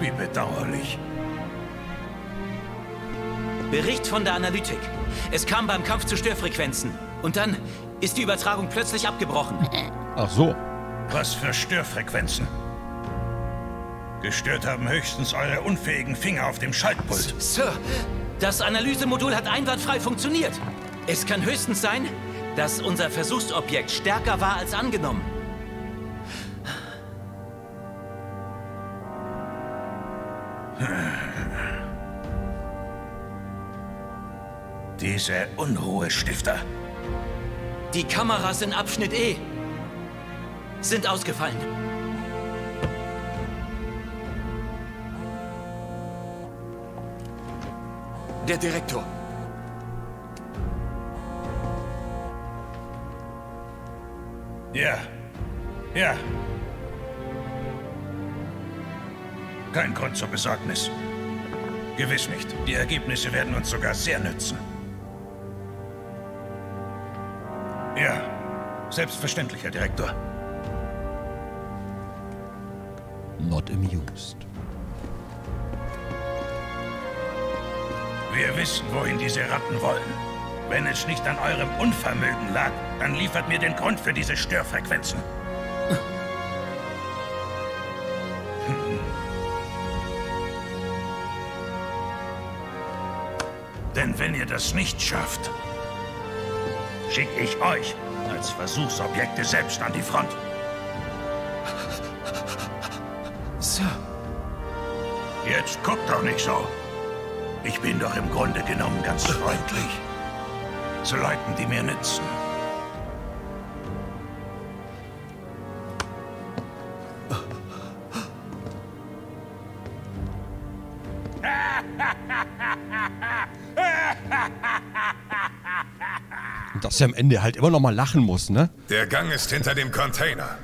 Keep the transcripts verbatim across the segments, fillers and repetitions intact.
Wie bedauerlich. Bericht von der Analytik. Es kam beim Kampf zu Störfrequenzen. Und dann ist die Übertragung plötzlich abgebrochen. Ach so. Was für Störfrequenzen? Gestört haben höchstens eure unfähigen Finger auf dem Schaltpult. Sir, das Analysemodul hat einwandfrei funktioniert. Es kann höchstens sein, dass unser Versuchsobjekt stärker war als angenommen. Diese Unruhestifter. Die Kameras in Abschnitt E sind ausgefallen. Der Direktor. Ja. Ja. Kein Grund zur Besorgnis. Gewiss nicht. Die Ergebnisse werden uns sogar sehr nützen. Ja. Selbstverständlich, Herr Direktor. Not amused. Wir wissen, wohin diese Ratten wollen. Wenn es nicht an eurem Unvermögen lag, dann liefert mir den Grund für diese Störfrequenzen. Denn wenn ihr das nicht schafft, schicke ich euch als Versuchsobjekte selbst an die Front. So. Jetzt guckt doch nicht so. Ich bin doch im Grunde genommen ganz freundlich zu Leuten, die mir nützen. Dass er am Ende halt immer noch mal lachen muss, ne? Der Gang ist hinter dem Container.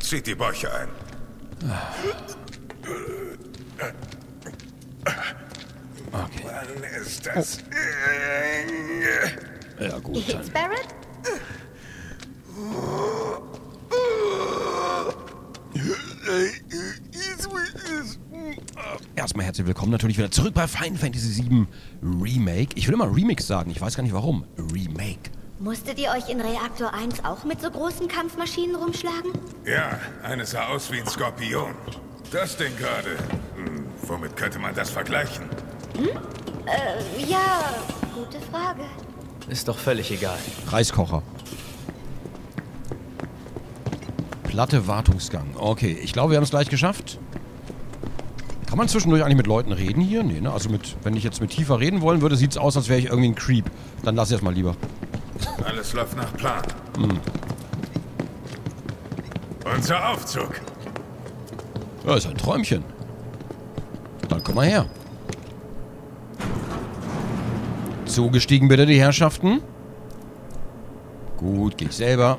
Zieht die Bäuche ein. Okay. Wann ist das? Oh. Ja, gut. Geht's, Barrett? Erstmal herzlich willkommen natürlich wieder zurück bei Final Fantasy sieben Remake. Ich will immer Remix sagen, ich weiß gar nicht warum. Remake. Musstet ihr euch in Reaktor eins auch mit so großen Kampfmaschinen rumschlagen? Ja, eine sah aus wie ein Skorpion. Das Ding gerade. Hm, womit könnte man das vergleichen? Hm? Äh, ja, gute Frage. Ist doch völlig egal. Reiskocher. Platte Wartungsgang. Okay, ich glaube, wir haben es gleich geschafft. Kann man zwischendurch eigentlich mit Leuten reden hier? Nee, ne? Also mit, wenn ich jetzt mit Tifa reden wollen würde, sieht es aus, als wäre ich irgendwie ein Creep. Dann lass ich es mal lieber. Alles läuft nach Plan. Hm. Unser Aufzug. Ja, ist ein Träumchen. Dann komm mal her. Zugestiegen bitte die Herrschaften. Gut, geh ich selber.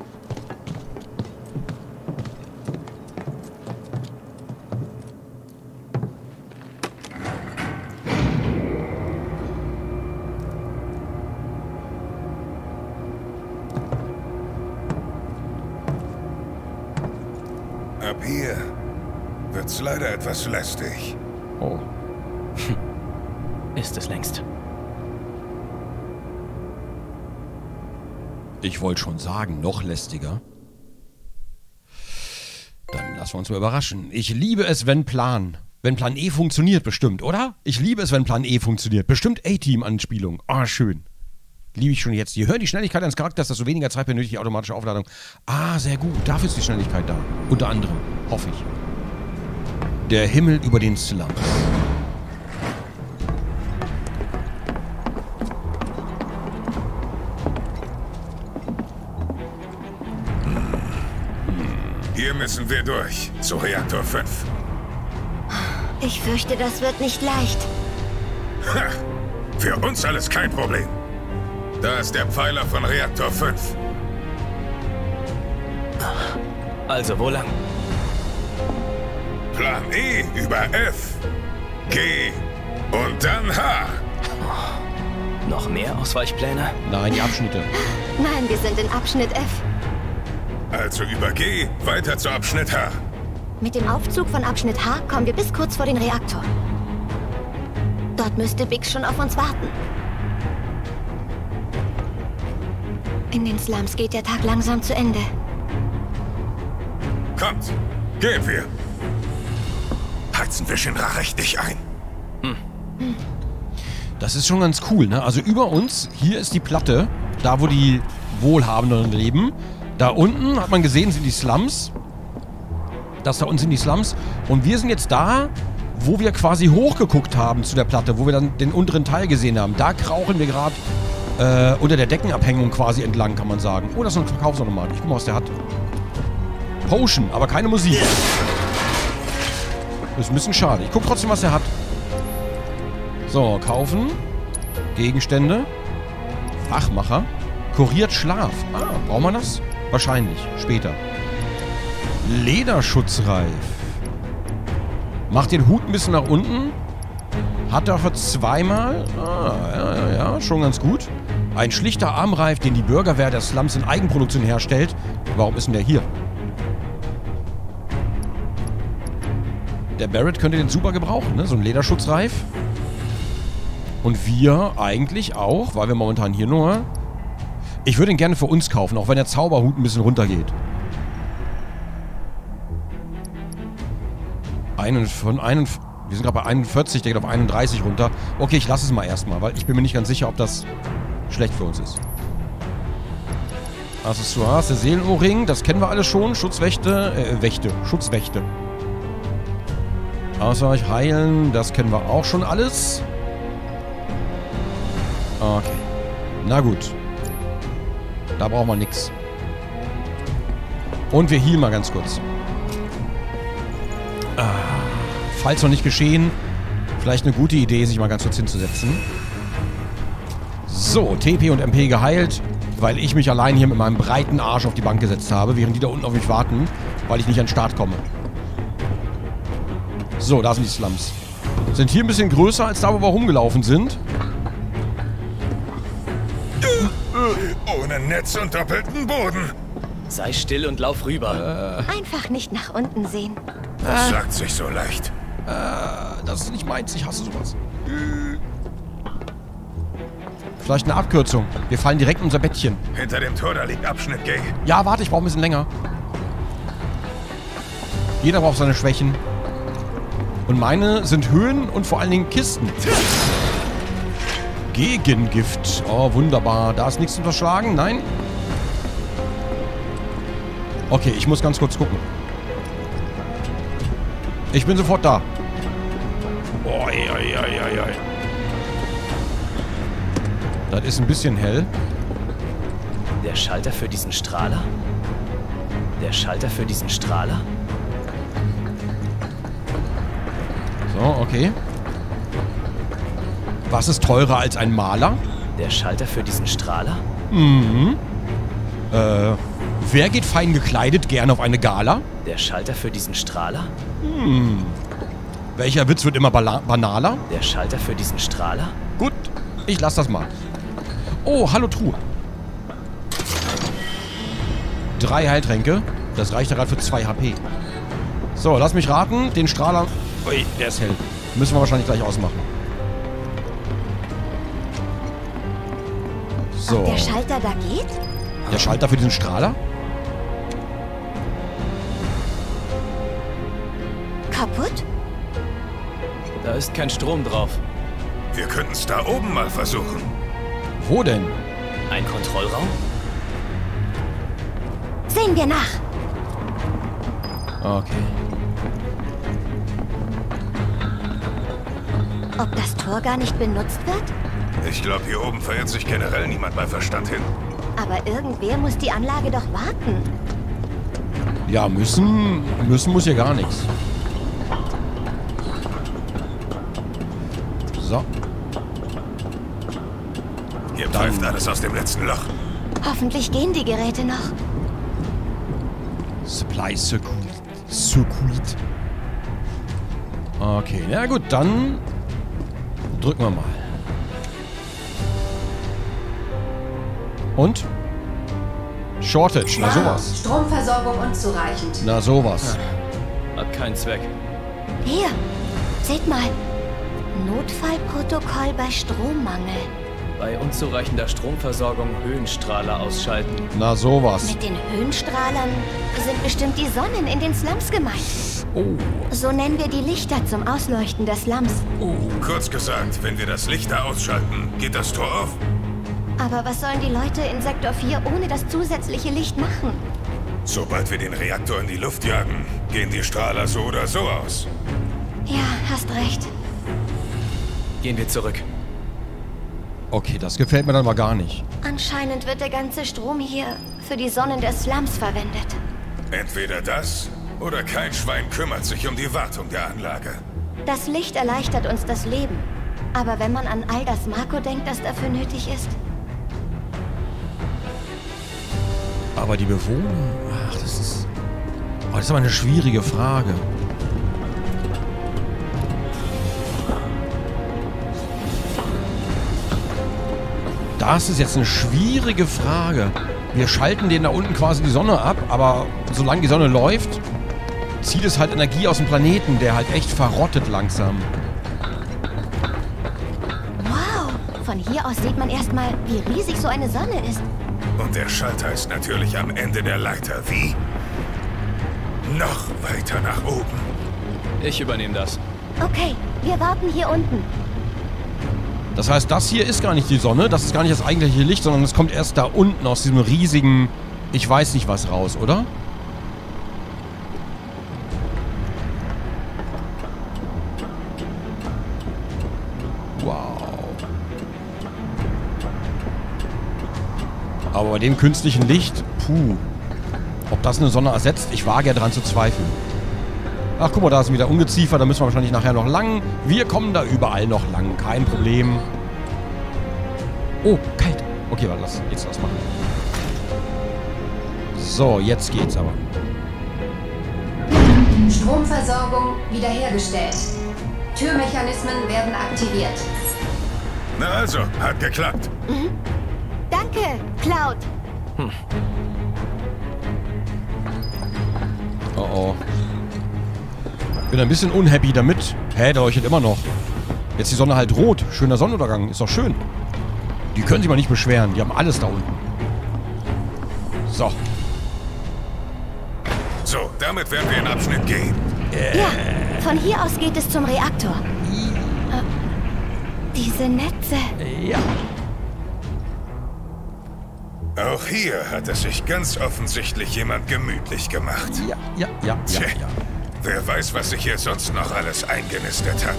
Leider etwas lästig. Oh. Ist es längst. Ich wollte schon sagen, noch lästiger. Dann lassen wir uns mal überraschen. Ich liebe es, wenn Plan. Wenn Plan E funktioniert, bestimmt, oder? Ich liebe es, wenn Plan E funktioniert. Bestimmt A-Team-Anspielung. Ah, schön. Liebe ich schon jetzt. Je höher die Schnelligkeit eines Charakters, desto weniger Zeit benötigt die automatische Aufladung. Ah, sehr gut. Dafür ist die Schnelligkeit da. Unter anderem. Hoffe ich. Der Himmel über den Slums. Hier müssen wir durch, zu Reaktor fünf. Ich fürchte, das wird nicht leicht. Ha, für uns alles kein Problem. Da ist der Pfeiler von Reaktor fünf. Also, wo lang? Plan E über F, G und dann H. Oh, noch mehr Ausweichpläne? Nein, die Abschnitte. Nein, wir sind in Abschnitt F. Also über G weiter zu Abschnitt H. Mit dem Aufzug von Abschnitt H kommen wir bis kurz vor den Reaktor. Dort müsste Biggs schon auf uns warten. In den Slums geht der Tag langsam zu Ende. Kommt, gehen wir. Heizen wir Shinra richtig ein. Hm. Hm. Das ist schon ganz cool, ne? Also über uns, hier ist die Platte, da wo die Wohlhabenden leben. Da unten, hat man gesehen, sind die Slums. Das da unten sind die Slums. Und wir sind jetzt da, wo wir quasi hochgeguckt haben zu der Platte, wo wir dann den unteren Teil gesehen haben. Da krauchen wir gerade äh, unter der Deckenabhängung quasi entlang, kann man sagen. Oh, das ist noch ein Verkaufsautomat. Ich guck mal, was der hat. Potion, aber keine Musik. Das ist ein bisschen schade. Ich guck trotzdem, was der hat. So, kaufen. Gegenstände. Fachmacher. Kuriert Schlaf. Ah, braucht man das? Wahrscheinlich. Später. Lederschutzreif. Macht den Hut ein bisschen nach unten. Hat dafür zweimal. Ah, ja, ja, ja, schon ganz gut. Ein schlichter Armreif, den die Bürgerwehr der Slums in Eigenproduktion herstellt. Warum ist denn der hier? Der Barrett könnte den super gebrauchen, ne? So ein Lederschutzreif. Und wir eigentlich auch, weil wir momentan hier nur... Ich würde ihn gerne für uns kaufen, auch wenn der Zauberhut ein bisschen runtergeht. einundvierzig, einundvierzig, wir sind gerade bei einundvierzig, der geht auf einunddreißig runter. Okay, ich lasse es mal erstmal, weil ich bin mir nicht ganz sicher, ob das schlecht für uns ist. Accessoires, der Seelenohrring, das kennen wir alle schon. Schutzwächte, äh, Wächte, Schutzwächte. Ausweich, heilen, das kennen wir auch schon alles. Okay. Na gut. Da brauchen wir nichts. Und wir healen mal ganz kurz. Ah, falls noch nicht geschehen, vielleicht eine gute Idee, sich mal ganz kurz hinzusetzen. So, T P und M P geheilt, weil ich mich allein hier mit meinem breiten Arsch auf die Bank gesetzt habe, während die da unten auf mich warten, weil ich nicht an den Start komme. So, da sind die Slums. Sind hier ein bisschen größer als da, wo wir rumgelaufen sind. Ohne Netz und doppelten Boden. Sei still und lauf rüber. Äh. Einfach nicht nach unten sehen. Das äh. sagt sich so leicht. Äh, das ist nicht meins, ich hasse sowas. Äh. Vielleicht eine Abkürzung. Wir fallen direkt in unser Bettchen. Hinter dem Tor, da liegt Abschnitt G. Ja, warte, ich brauche ein bisschen länger. Jeder braucht seine Schwächen. Und meine sind Höhen und vor allen Dingen Kisten. Gegengift. Oh, wunderbar. Da ist nichts zu unterschlagen. Nein. Okay, ich muss ganz kurz gucken. Ich bin sofort da. Oh, ei, ei, ei, ei. Das ist ein bisschen hell. Der Schalter für diesen Strahler. Der Schalter für diesen Strahler. So, okay. Was ist teurer als ein Maler? Der Schalter für diesen Strahler? Mhm. Äh, wer geht fein gekleidet gern auf eine Gala? Der Schalter für diesen Strahler? Hm. Welcher Witz wird immer banaler? Der Schalter für diesen Strahler? Gut, ich lass das mal. Oh, hallo Truhe. Drei Heiltränke. Das reicht ja gerade für zwei H P. So, lass mich raten. Den Strahler... Ui, der ist hell. Müssen wir wahrscheinlich gleich ausmachen. So. Der Schalter da geht? Der Schalter für diesen Strahler? Kaputt? Da ist kein Strom drauf. Wir könnten es da oben mal versuchen. Wo denn? Ein Kontrollraum? Sehen wir nach. Okay. Ob das Tor gar nicht benutzt wird? Ich glaube, hier oben verirrt sich generell niemand bei Verstand hin. Aber irgendwer muss die Anlage doch warten. Ja, müssen... Müssen muss hier gar nichts. So. Hier pfeift alles aus dem letzten Loch. Hoffentlich gehen die Geräte noch. Supply Circuit. Circuit. Okay, na gut, dann... drücken wir mal. Und? Shortage, na sowas. Stromversorgung unzureichend. Na sowas. Ja. Hat keinen Zweck. Hier, seht mal. Notfallprotokoll bei Strommangel. Bei unzureichender Stromversorgung Höhenstrahler ausschalten. Na sowas. Mit den Höhenstrahlern sind bestimmt die Sonnen in den Slums gemeint. Oh. So nennen wir die Lichter zum Ausleuchten der Slums. Oh. Kurz gesagt, wenn wir das Licht da ausschalten, geht das Tor auf. Aber was sollen die Leute in Sektor vier ohne das zusätzliche Licht machen? Sobald wir den Reaktor in die Luft jagen, gehen die Strahler so oder so aus. Ja, hast recht. Gehen wir zurück. Okay, das gefällt mir dann mal gar nicht. Anscheinend wird der ganze Strom hier für die Sonnen der Slums verwendet. Entweder das oder kein Schwein kümmert sich um die Wartung der Anlage. Das Licht erleichtert uns das Leben. Aber wenn man an all das Mako denkt, das dafür nötig ist... Aber die Bewohner... Ach, das ist... Oh, das ist aber eine schwierige Frage. Das ist jetzt eine schwierige Frage. Wir schalten denen da unten quasi die Sonne ab, aber solange die Sonne läuft, zieht es halt Energie aus dem Planeten, der halt echt verrottet langsam. Wow, von hier aus sieht man erstmal, wie riesig so eine Sonne ist. Und der Schalter ist natürlich am Ende der Leiter. Wie? Noch weiter nach oben. Ich übernehme das. Okay, wir warten hier unten. Das heißt, das hier ist gar nicht die Sonne, das ist gar nicht das eigentliche Licht, sondern es kommt erst da unten aus diesem riesigen, ich weiß nicht was raus, oder? Wow. Aber bei dem künstlichen Licht, puh. Ob das eine Sonne ersetzt, ich wage ja dran zu zweifeln. Ach, guck mal, da ist wieder Ungeziefer, da müssen wir wahrscheinlich nachher noch lang. Wir kommen da überall noch lang, kein Problem. Oh, kalt. Okay, warte, lass jetzt das machen. So, jetzt geht's aber. Stromversorgung wiederhergestellt. Türmechanismen werden aktiviert. Na also, hat geklappt. Mhm. Danke, Cloud. Hm. Oh oh. Bin ein bisschen unhappy damit. Hä, da leuchtet immer noch. Jetzt die Sonne halt rot. Schöner Sonnenuntergang. Ist doch schön. Die können sich mal nicht beschweren. Die haben alles da unten. So. So, damit werden wir in Abschnitt gehen. Äh. Ja, von hier aus geht es zum Reaktor. Diese Netze. Ja. Auch hier hat es sich ganz offensichtlich jemand gemütlich gemacht. Ja, ja, ja, ja, ja. Wer weiß, was sich hier sonst noch alles eingenistet hat.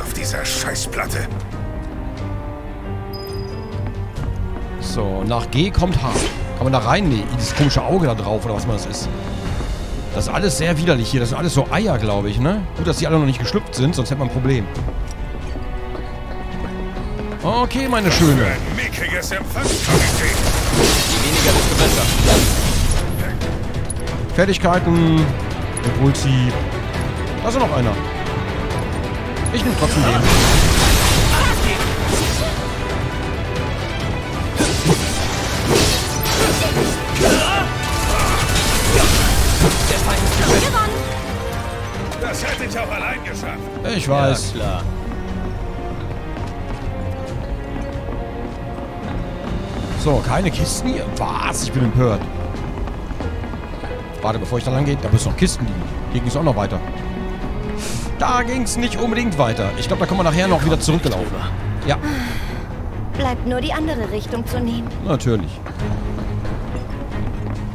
Auf dieser Scheißplatte. So, nach G kommt H. Kann man da rein? Nee, dieses komische Auge da drauf oder was man das ist. Das ist alles sehr widerlich hier. Das sind alles so Eier, glaube ich, ne? Gut, dass die alle noch nicht geschlüpft sind, sonst hätte man ein Problem. Okay, meine Schöne. Für ein mickriges Empfangskomitee. Je weniger, desto besser. Fertigkeiten... Obwohl sie... Da ist ja noch einer. Ich bin trotzdem den. Das hätte ich auch allein geschafft. Ich weiß. Ja, klar. So, keine Kisten hier. Was? Ich bin empört. Warte, bevor ich da lang gehe, da müssen noch Kisten liegen. Hier ging es auch noch weiter. Da ging es nicht unbedingt weiter. Ich glaube, da kommen wir nachher noch wieder zurückgelaufen. Ja. Bleibt nur die andere Richtung zu nehmen. Natürlich.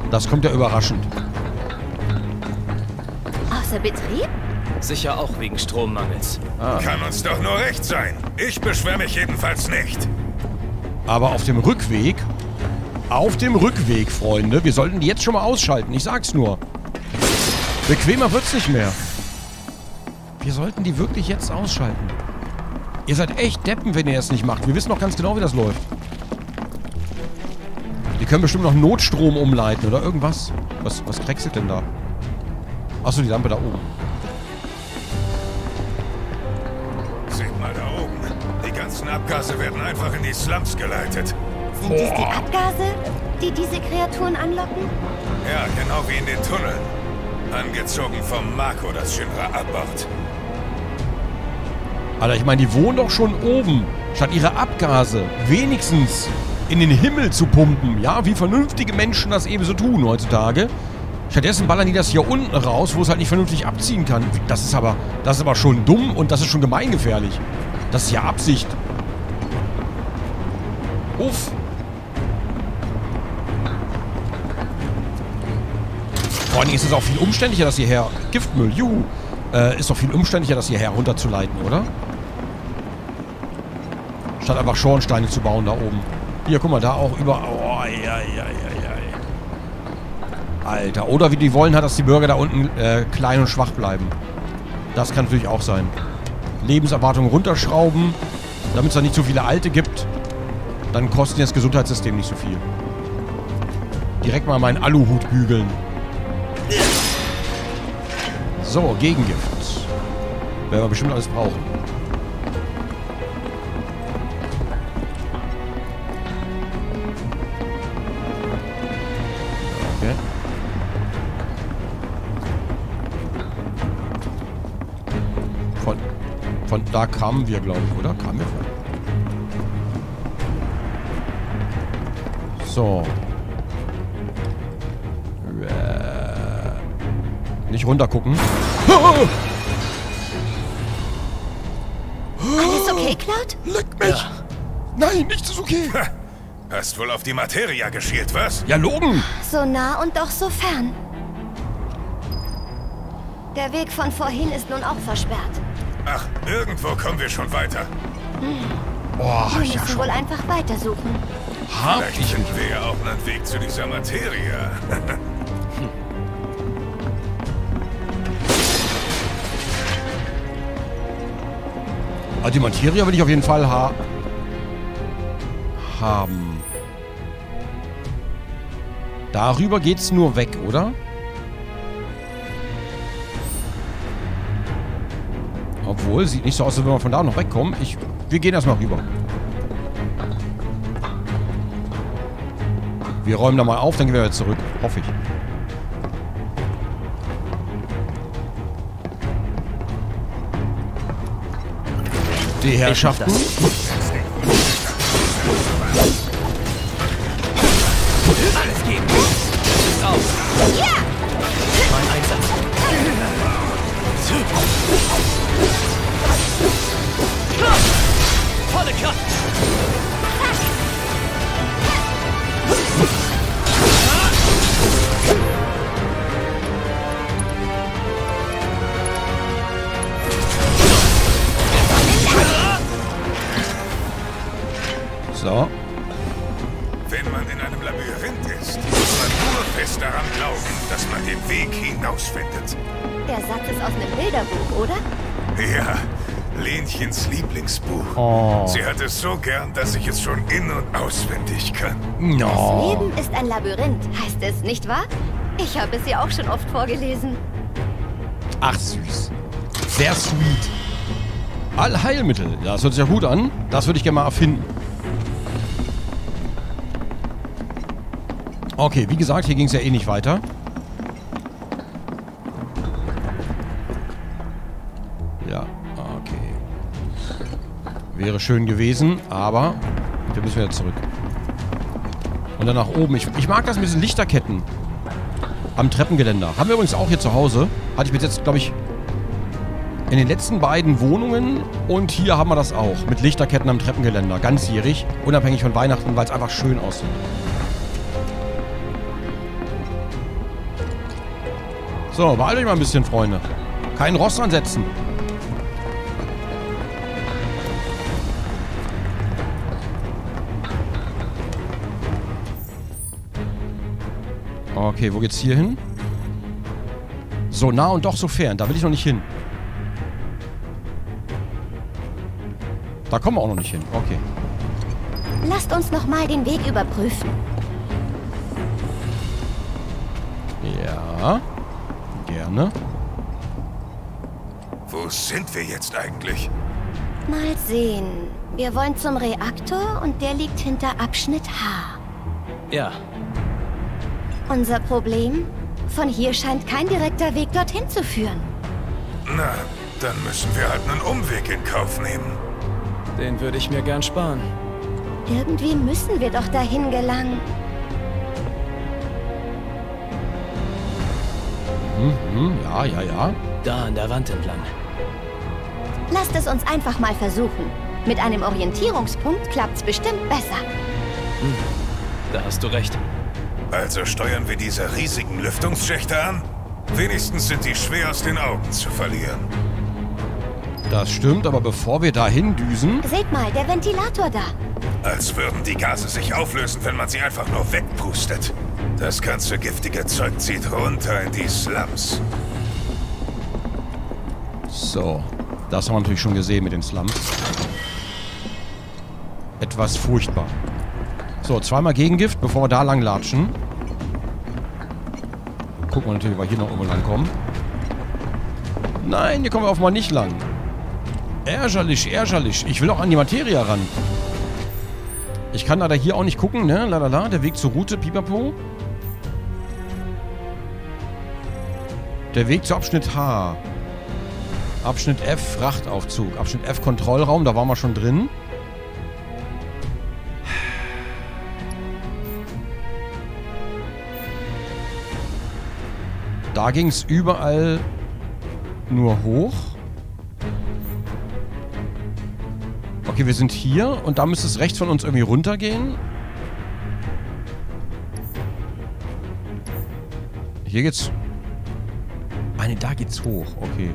Das kommt ja überraschend. Außer Betrieb? Sicher auch wegen Strommangels. Ah. Kann uns doch nur recht sein. Ich beschwere mich jedenfalls nicht. Aber auf dem Rückweg... Auf dem Rückweg, Freunde. Wir sollten die jetzt schon mal ausschalten. Ich sag's nur. Bequemer wird's nicht mehr. Wir sollten die wirklich jetzt ausschalten. Ihr seid echt Deppen, wenn ihr es nicht macht. Wir wissen doch ganz genau, wie das läuft. Die können bestimmt noch Notstrom umleiten oder irgendwas. Was, was krexelt denn da? Achso, die Lampe da oben. Seht mal da oben. Die ganzen Abgase werden einfach in die Slums geleitet. Sind dies die Abgase, die diese Kreaturen anlocken? Ja, genau wie in den Tunneln. Angezogen vom Mako, das Shinra abbaut. Alter, ich meine, die wohnen doch schon oben. Statt ihre Abgase wenigstens in den Himmel zu pumpen. Ja, wie vernünftige Menschen das eben so tun heutzutage. Stattdessen ballern die das hier unten raus, wo es halt nicht vernünftig abziehen kann. Das ist aber, das ist aber schon dumm und das ist schon gemeingefährlich. Das ist ja Absicht. Uff. Vor allem ist es auch viel umständlicher, das hierher... Giftmüll, juhu. Äh, ist doch viel umständlicher, das hierher runterzuleiten, oder? Statt einfach Schornsteine zu bauen da oben. Hier, guck mal, da auch über... Oh, ja, ja, ja, ja. Alter. Oder wie die wollen halt, dass die Bürger da unten äh, klein und schwach bleiben. Das kann natürlich auch sein. Lebenserwartung runterschrauben, damit es da nicht so viele Alte gibt. Dann kostet das Gesundheitssystem nicht so viel. Direkt mal meinen Aluhut bügeln. So, Gegengift. Werden wir bestimmt alles brauchen. Okay. Von, von da kamen wir, glaube ich, oder? Kamen wir von? So. Nicht runtergucken. Alles okay, Cloud? Leck mich! Ja. Nein, nichts ist okay. Hast wohl auf die Materia geschielt, was? Ja, logen! So nah und doch so fern. Der Weg von vorhin ist nun auch versperrt. Ach, irgendwo kommen wir schon weiter. Hm. Boah, wir müssen ja schon wohl einfach weitersuchen. Hab Vielleicht ich finden wir ja auch einen Weg zu dieser Materia. Also die Materie will ich auf jeden Fall ha haben. Darüber geht's nur weg, oder? Obwohl, sieht nicht so aus, als wenn wir von da noch wegkommen. Ich, wir gehen erstmal rüber. Wir räumen da mal auf, dann gehen wir jetzt zurück. Hoffe ich. Die Herrschaften. Alles geht. Ist auf. Mein Einsatz. Volle Kraft. So. Wenn man in einem Labyrinth ist, muss man nur fest daran glauben, dass man den Weg hinausfindet. Der Satz ist aus einem Bilderbuch, oder? Ja, Lenchens Lieblingsbuch. Oh. Sie hat es so gern, dass ich es schon in- und auswendig kann. No. Das Leben ist ein Labyrinth, heißt es, nicht wahr? Ich habe es ihr auch schon oft vorgelesen. Ach, süß. Sehr sweet. Allheilmittel. Das hört sich ja gut an. Das würde ich gerne mal erfinden. Okay, wie gesagt, hier ging es ja eh nicht weiter. Ja, okay. Wäre schön gewesen, aber wir müssen wieder zurück. Und dann nach oben. Ich, ich mag das mit diesen Lichterketten am Treppengeländer. Haben wir übrigens auch hier zu Hause. Hatte ich bis jetzt, glaube ich, in den letzten beiden Wohnungen. Und hier haben wir das auch. Mit Lichterketten am Treppengeländer. Ganzjährig. Unabhängig von Weihnachten, weil es einfach schön aussieht. So, beeilt euch mal ein bisschen, Freunde. Kein Rost ansetzen. Okay, wo geht's hier hin? So nah und doch so fern. Da will ich noch nicht hin. Da kommen wir auch noch nicht hin. Okay. Lasst uns nochmal den Weg überprüfen. Ja. Gerne. Wo sind wir jetzt eigentlich? Mal sehen. Wir wollen zum Reaktor und der liegt hinter Abschnitt H. Ja. Unser Problem? Von hier scheint kein direkter Weg dorthin zu führen. Na, dann müssen wir halt einen Umweg in Kauf nehmen. Den würde ich mir gern sparen. Irgendwie müssen wir doch dahin gelangen. Mhm, ja, ja, ja. Da an der Wand entlang. Lasst es uns einfach mal versuchen. Mit einem Orientierungspunkt klappt's bestimmt besser. Hm, da hast du recht. Also steuern wir diese riesigen Lüftungsschächte an? Wenigstens sind die schwer aus den Augen zu verlieren. Das stimmt, aber bevor wir da hindüsen... Seht mal, der Ventilator da. Als würden die Gase sich auflösen, wenn man sie einfach nur wegpustet. Das ganze giftige Zeug zieht runter in die Slums. So, das haben wir natürlich schon gesehen mit den Slums. Etwas furchtbar. So, zweimal Gegengift, bevor wir da lang latschen. Gucken wir natürlich, ob wir hier noch irgendwo lang kommen. Nein, hier kommen wir auf mal nicht lang. Ärgerlich, ärgerlich. Ich will auch an die Materie ran. Ich kann leider hier auch nicht gucken, ne? Lalala, der Weg zur Route, pipapo. Der Weg zu Abschnitt H. Abschnitt F, Frachtaufzug. Abschnitt F, Kontrollraum, da waren wir schon drin. Da ging es überall nur hoch. Okay, wir sind hier und da müsste es rechts von uns irgendwie runtergehen. Hier geht's. Meine, da geht's hoch. Okay.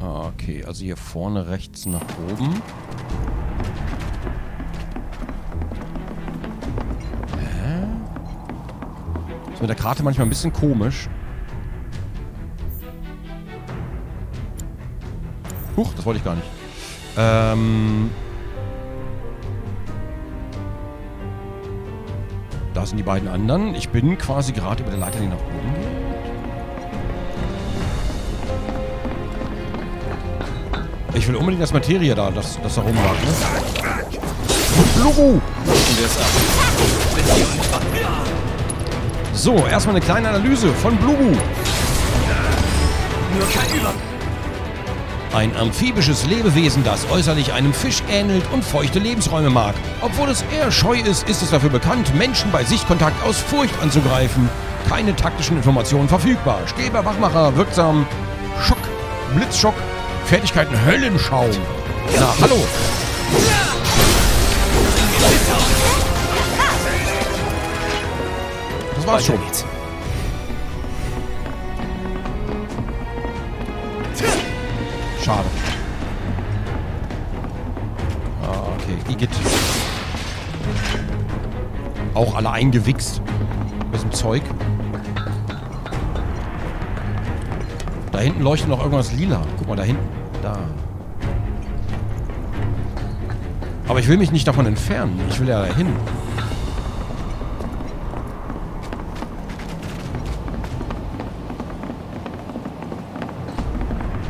Okay, also hier vorne rechts nach oben. Mit der Karte manchmal ein bisschen komisch. Huch, das wollte ich gar nicht. Ähm. Da sind die beiden anderen. Ich bin quasi gerade über der Leiter, die nach oben geht. Ich will unbedingt das Materie da, das, das da rumlag, ne? Luru! Rufen wir es ab. So, erstmal eine kleine Analyse von Bluru. Ein amphibisches Lebewesen, das äußerlich einem Fisch ähnelt und feuchte Lebensräume mag. Obwohl es eher scheu ist, ist es dafür bekannt, Menschen bei Sichtkontakt aus Furcht anzugreifen. Keine taktischen Informationen verfügbar. Stäber, Wachmacher, wirksam. Schock, Blitzschock, Fertigkeiten, Höllenschaum. Na, hallo. War's schon. Schade. Ah, okay, Igitt. Auch alle eingewichst. Mit dem Zeug. Da hinten leuchtet noch irgendwas lila. Guck mal, da hinten. Da. Aber ich will mich nicht davon entfernen. Ich will ja dahin.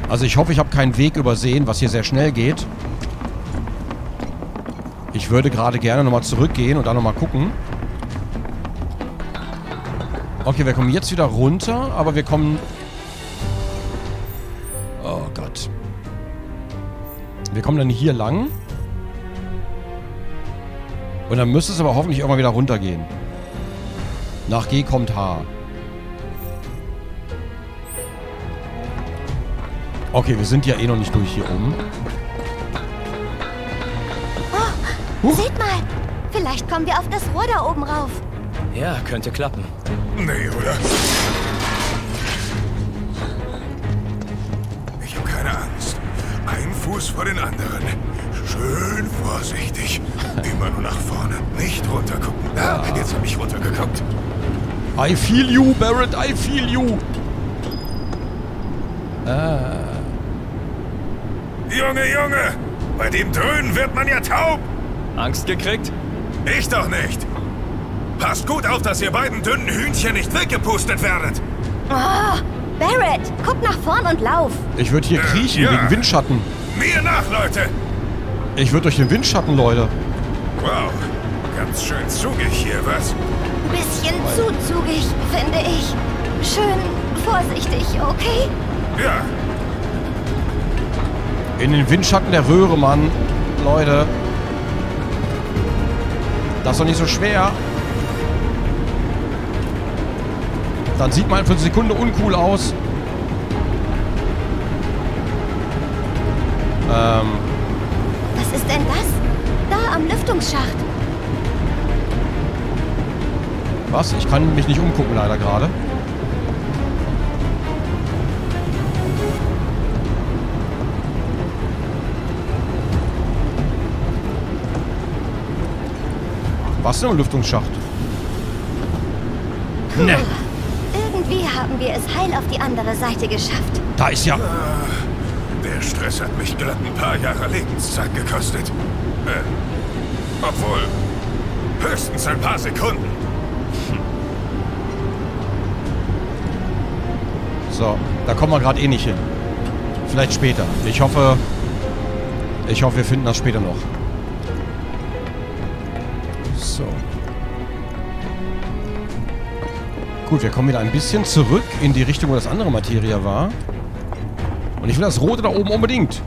Also ich hoffe, ich habe keinen Weg übersehen, was hier sehr schnell geht. Ich würde gerade gerne nochmal zurückgehen und dann nochmal gucken. Okay, wir kommen jetzt wieder runter, aber wir kommen... Oh Gott. Wir kommen dann hier lang. Und dann müsste es aber hoffentlich irgendwann wieder runtergehen. Nach G kommt H. Okay, wir sind ja eh noch nicht durch hier oben. Oh, huh? Seht mal! Vielleicht kommen wir auf das Rohr da oben rauf. Ja, könnte klappen. Nee, oder? Ich habe keine Angst. Ein Fuß vor den anderen. Schön vorsichtig. Immer nur nach vorne. Nicht runter gucken. Ah, ja. Jetzt habe ich runtergeguckt. I feel you, Barrett. I feel you. Ah. Junge, Junge! Bei dem Dröhnen wird man ja taub! Angst gekriegt? Ich doch nicht! Passt gut auf, dass ihr beiden dünnen Hühnchen nicht weggepustet werdet! Oh, Barrett, guck nach vorn und lauf! Ich würde hier äh, kriechen, ja. Wegen Windschatten. Mir nach, Leute! Ich würde durch den Windschatten, Leute! Wow, Ganz schön zugig hier, was? Bisschen zu zugig, finde ich. Schön vorsichtig, okay? Ja. In den Windschatten der Röhre, Mann. Leute. Das ist doch nicht so schwer. Dann sieht man für eine Sekunde uncool aus. Ähm. Was ist denn das? Da am Lüftungsschacht. Was? Ich kann mich nicht umgucken leider gerade. Was denn im Lüftungsschacht? Cool. Ne. Irgendwie haben wir es heil auf die andere Seite geschafft. Da ist ja. Der Stress hat mich glatt ein paar Jahre Lebenszeit gekostet. Äh, obwohl, höchstens ein paar Sekunden. Hm. So, da kommen wir gerade eh nicht hin. Vielleicht später. Ich hoffe, ich hoffe, wir finden das später noch. So. Gut, wir kommen wieder ein bisschen zurück in die Richtung, wo das andere Materia war. Und ich will das Rote da oben unbedingt.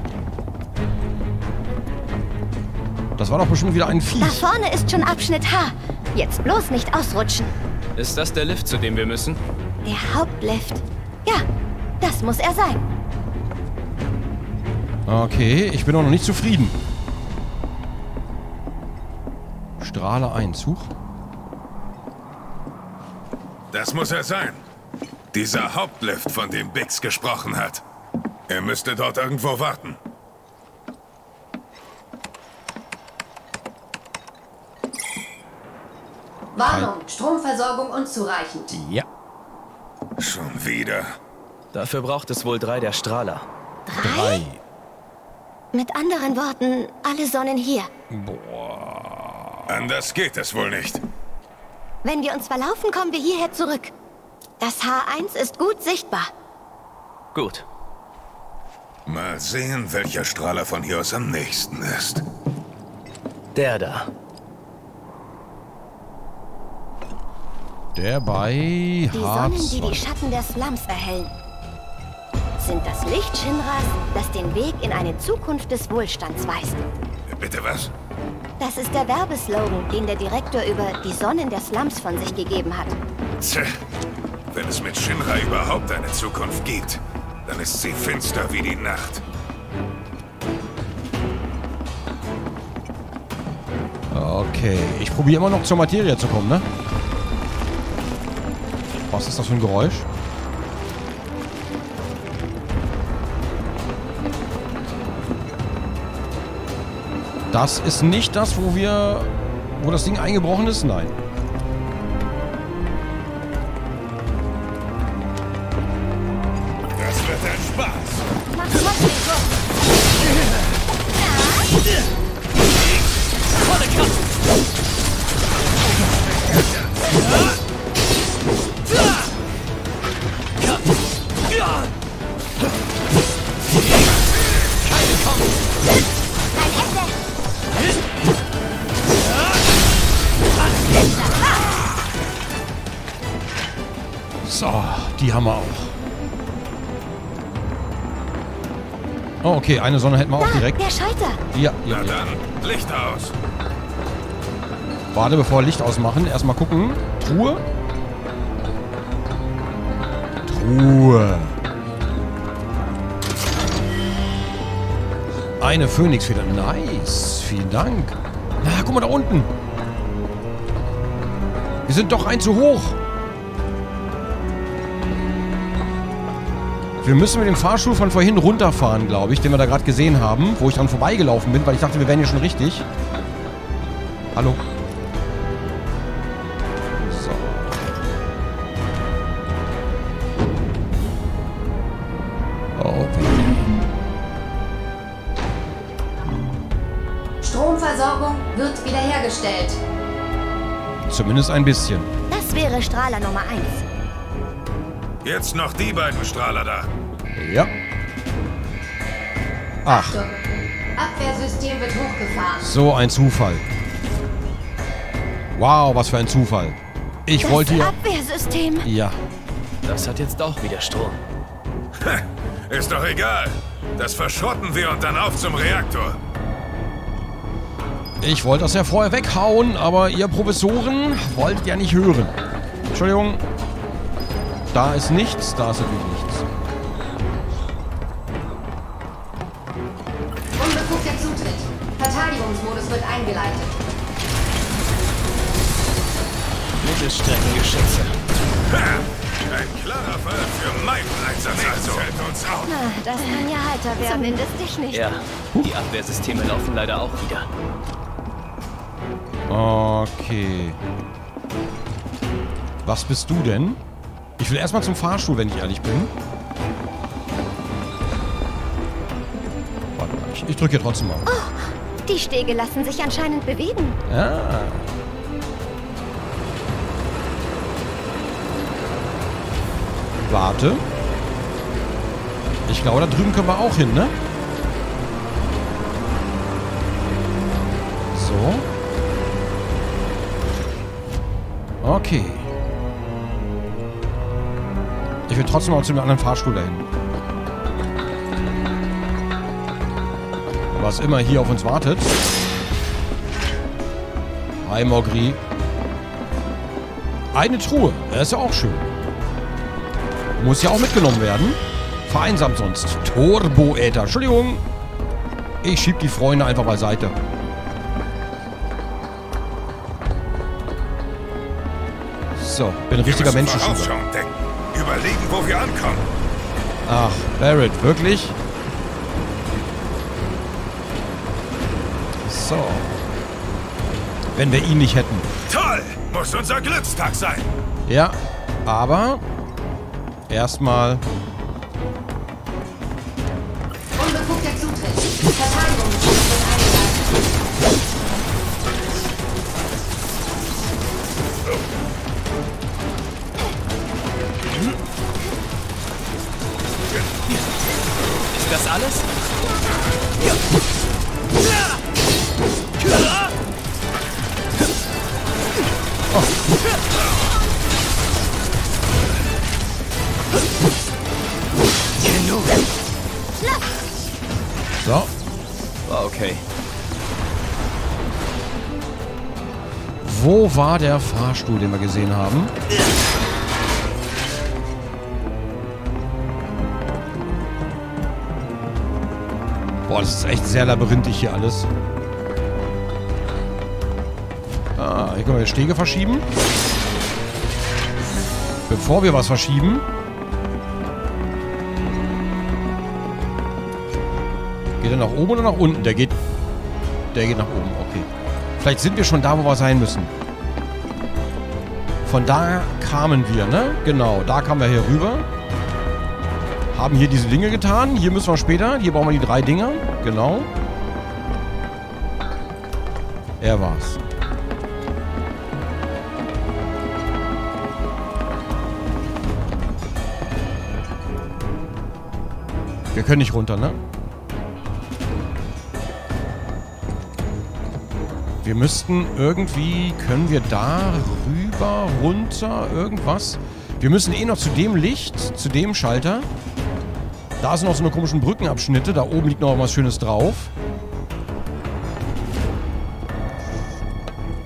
Das war doch bestimmt wieder ein Vieh. Da vorne ist schon Abschnitt H. Jetzt bloß nicht ausrutschen. Ist das der Lift, zu dem wir müssen? Der Hauptlift. Ja, das muss er sein. Okay, ich bin auch noch nicht zufrieden. Strahler Einzug. Das muss er sein. Dieser Hauptlift, von dem Biggs gesprochen hat. Er müsste dort irgendwo warten. Warnung, Stromversorgung unzureichend. Ja. Schon wieder. Dafür braucht es wohl drei der Strahler. Drei? drei. Mit anderen Worten, alle Sonnen hier. Boah. Anders geht es wohl nicht. Wenn wir uns verlaufen, kommen wir hierher zurück. Das H eins ist gut sichtbar. Gut. Mal sehen, welcher Strahler von hier aus am nächsten ist. Der da. Der bei die Sonnen, die die Schatten der Slums erhellen, sind das Licht Shinras, das den Weg in eine Zukunft des Wohlstands weist. Bitte was? Das ist der Werbeslogan, den der Direktor über die Sonnen der Slums von sich gegeben hat. Tja, wenn es mit Shinra überhaupt eine Zukunft gibt, dann ist sie finster wie die Nacht. Okay, ich probiere immer noch zur Materie zu kommen, ne? Was ist das für ein Geräusch? Das ist nicht das, wo wir... wo das Ding eingebrochen ist? Nein. Das wird ein Spaß. Mach, mach, mach. So, die haben wir auch. Oh, okay, eine Sonne hätten wir da, auch direkt. Der Schalter. Ja, ja, ja. Na dann, Licht aus. Warte, bevor wir Licht ausmachen, erstmal gucken. Truhe. Truhe. Eine Phönixfeder. Nice. Vielen Dank. Na, guck mal da unten. Wir sind doch ein zu hoch. Wir müssen mit dem Fahrstuhl von vorhin runterfahren, glaube ich, den wir da gerade gesehen haben, wo ich dran vorbeigelaufen bin, weil ich dachte, wir wären hier schon richtig. Hallo? So. Oh, okay. Stromversorgung wird wiederhergestellt. Zumindest ein bisschen. Das wäre Strahler Nummer eins. Jetzt noch die beiden Strahler da. Ja. Ach. Achtung. Abwehrsystem wird hochgefahren. So ein Zufall. Wow, was für ein Zufall. Ich das wollte ja... Abwehrsystem. Ja. Das hat jetzt auch wieder Strom. Ist doch egal. Das verschrotten wir und dann auf zum Reaktor. Ich wollte das ja vorher weghauen, aber ihr Professoren wolltet ja nicht hören. Entschuldigung. Da ist nichts, da ist natürlich nichts. Unbefugter Zutritt. Verteidigungsmodus wird eingeleitet. Mittelstreckengeschütze. Ein klarer Fall für meinen Einsatz. Also. Na, das kann ja heiter werden. Zumindest dich nicht. Ja, die Abwehrsysteme laufen leider auch wieder. Okay. Was bist du denn? Ich will erstmal zum Fahrstuhl, wenn ich ehrlich bin. Warte mal, ich, ich drücke hier trotzdem mal. Oh, die Stege lassen sich anscheinend bewegen. Ja. Warte. Ich glaube, da drüben können wir auch hin, ne? So. Okay. Ich will trotzdem mal zu einem anderen Fahrstuhl dahin. Was immer hier auf uns wartet. Hi, Mogheri. Eine Truhe. Das ist ja auch schön. Muss ja auch mitgenommen werden. Vereinsamt sonst. Turboäther. Entschuldigung. Ich schieb die Freunde einfach beiseite. So, bin ein richtiger Menschenschützer. Überlegen, wo wir ankommen. Ach, Barrett, wirklich? So. Wenn wir ihn nicht hätten. Toll! Muss unser Glückstag sein. Ja, aber... Erstmal... Unbefugter Zutritt. Verteidigung wird eingeleitet. Ist das alles? Oh. Genug. So. War okay. Wo war der Fahrstuhl, den wir gesehen haben? Boah, das ist echt sehr labyrinthisch hier alles. Ah, hier können wir Stege verschieben. Bevor wir was verschieben. Geht er nach oben oder nach unten? Der geht... Der geht nach oben, okay. Vielleicht sind wir schon da, wo wir sein müssen. Von da kamen wir, ne? Genau, da kamen wir hier rüber. Haben hier diese Dinge getan. Hier müssen wir später. Hier brauchen wir die drei Dinger. Genau. Er war's. Wir können nicht runter, ne? Wir müssten irgendwie... Können wir da rüber, runter, irgendwas? Wir müssen eh noch zu dem Licht, zu dem Schalter... Da sind noch so eine komischen Brückenabschnitte. Da oben liegt noch was Schönes drauf.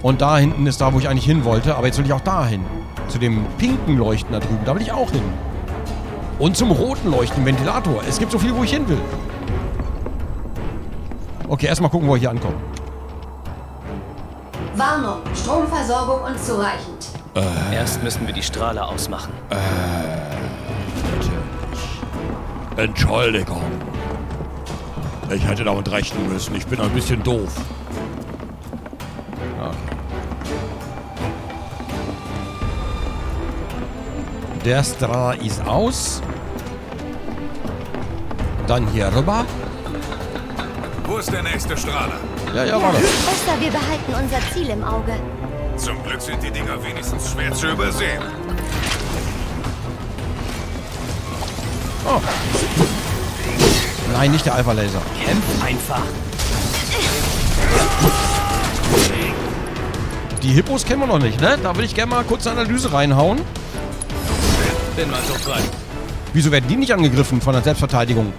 Und da hinten ist da, wo ich eigentlich hin wollte. Aber jetzt will ich auch da hin. Zu dem pinken Leuchten da drüben. Da will ich auch hin. Und zum roten Leuchten, Ventilator. Es gibt so viel, wo ich hin will. Okay, erstmal gucken, wo wir hier ankommen. Warnung, Stromversorgung unzureichend. Äh. Erst müssen wir die Strahler ausmachen. Äh. Entschuldigung. Ich hätte damit rechnen müssen. Ich bin ein bisschen doof. Okay. Der Strahl ist aus. Dann hier rüber. Wo ist der nächste Strahler? Ja, ja, warte. Besser, wir behalten unser Ziel im Auge. Zum Glück sind die Dinger wenigstens schwer zu übersehen. Oh. Nein, nicht der Alpha-Laser. Kämpf einfach. Die Hippos kennen wir noch nicht, ne? Da will ich gerne mal kurz eine Analyse reinhauen. Bin mal so frei. Wieso werden die nicht angegriffen von der Selbstverteidigung?